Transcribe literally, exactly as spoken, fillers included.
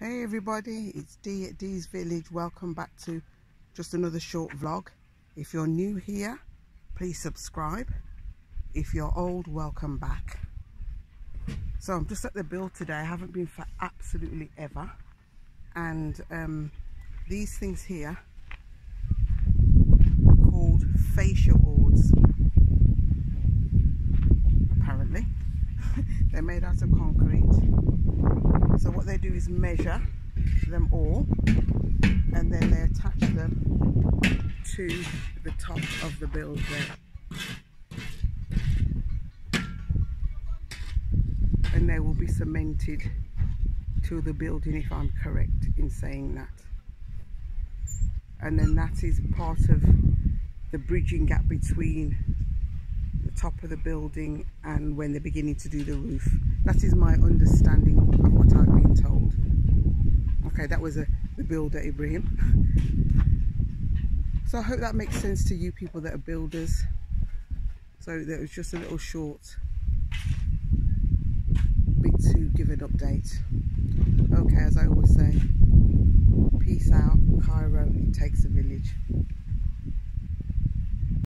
Hey everybody, it's Dee at Dee's Village. Welcome back to just another short vlog. If you're new here, please subscribe. If you're old, welcome back. So I'm just at the build today. I haven't been for absolutely ever. And um, these things here are called fascia boards. Apparently. They're made out of concrete. So what they do is measure them all and then they attach them to the top of the build there. And they will be cemented to the building, if I'm correct in saying that. And then that is part of the bridging gap between the top of the building and when they're beginning to do the roof. That is my understanding of what I've been told. Okay, that was a, the builder, Ibrahim. So I hope that makes sense to you people that are builders. So that was just a little short bit to give an update. Okay, as I always say, peace out, Cairo, it takes a village.